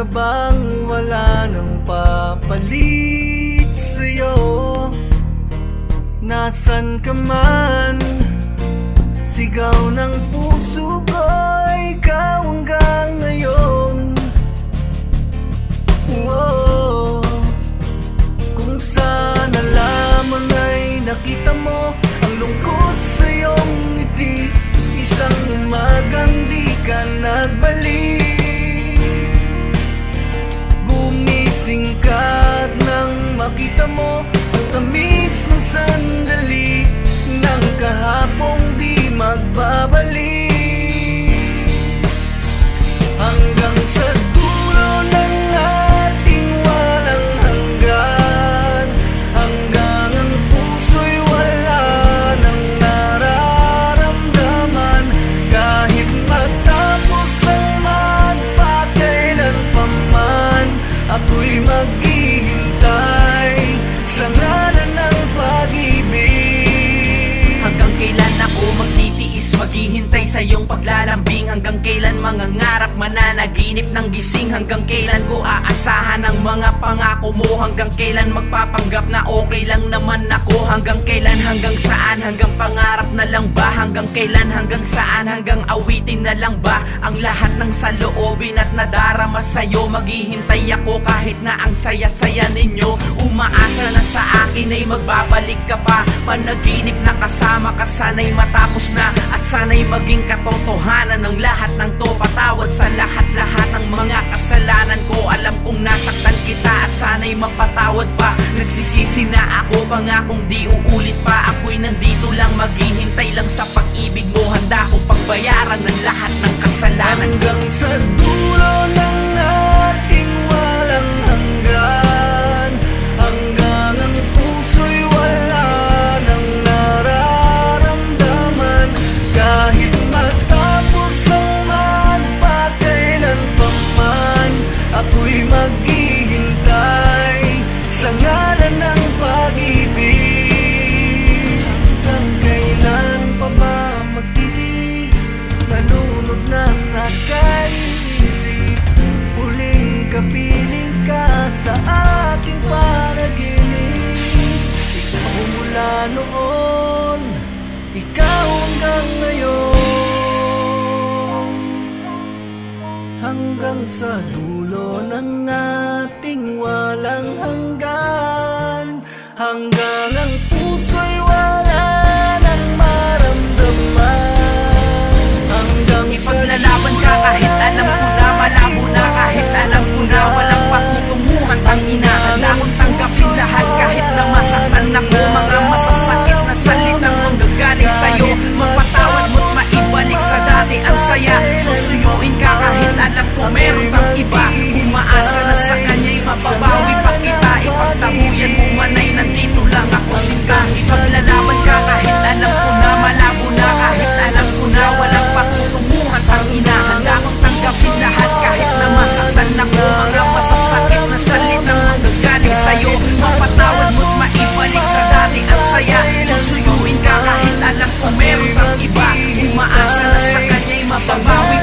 para bang wala nang papalit sa'yo. Nasan ka man, sigaw ng puso ko, ikaw hanggang ngayon. Whoa. Kung sana lamang ay nakita mo ang lungkot sa iyong ngiti. Isang umagang di ka nagbalik, gumising ka at nang makita mo ang tamis ng sandali ng kahapong di magbabalik. Hanggang sa dulo ng ating walang hanggan, hanggang ang puso'y wala nang nararamdaman. Kahit matapos ang magpakailan pa man, ako'y maghihintay sa ngalan ng pag-ibig. Hanggang kailan ako magtitiis, maghihintay sa iyong paglalambing? Hanggang kailan mangangarap, mananaginip ng gising? Hanggang kailan ko aasahan ang mga pangako mo? Hanggang kailan magpapanggap na okay lang naman ako? Hanggang kailan, hanggang saan? Hanggang pangarap na lang ba? Hanggang kailan, hanggang saan? Hanggang awitin na lang ba ang lahat ng saloobin at nadarama sa'yo? Maghihintay ako kahit na ang saya-saya ninyo. Umaasa na sa akin ay magbabalik ka pa, panaginip na kasama ka, sana'y matapos na at sana'y maging katotohanan ng lahat ng to. Patawad sa lahat-lahat ng mga kasalanan ko. Alam kong nasaktan kita at sana'y mapatawad pa. Nagsisisi na ako, pangakong di uulit pa. Ako'y nandito lang, maghihintay lang sa pag-ibig mo. Handa akong pagbayaran ng lahat ng kasalanan. Hanggang sa dulo ng ating walang hanggan, hanggang ang puso'y wala nang nararamdaman. Kahit ako'y maghihintay sa ngalan ng pag-ibig. Hanggang kailan pa ba magtitiis? Nanunod na sa kaisip, huling kapiling ka sa aking panaginip. Ikaw mula noon, ikaw hanggang ngayon. Hanggang sa dulo ng ating walang hanggan, hanggang ang puso'y wala nang maramdaman. Hanggang ipaglalaban ka kahit alam ko na malabo na, kahit alam ko na walang patutunguhan. Ang inaanda kong tanggapin lahat kahit na masaktan ako. Mga masasakit na salitang manggagaling sa'yo, magpatawad mo't maibalik sa dati ang saya. Susuyuin ka kahit alam ko meron kang iba. Umaasa na sa kanya'y mapabawi pa kita. Ipagtabuyan mo man ay nandito lang ako singgang. Ipaglalaban ka kahit alam ko na malabo na, kahit alam ko na walang patutunguhan. Ang inahanda kong tanggapin lahat kahit na masaktan ako. Mga masasakit na salitang manggagaling sa'yo, mapatawad mo't maibalik sa dati ang saya. Susuyuin ka kahit alam ko meron kang iba. Umaasa na sa kanya'y mapabawi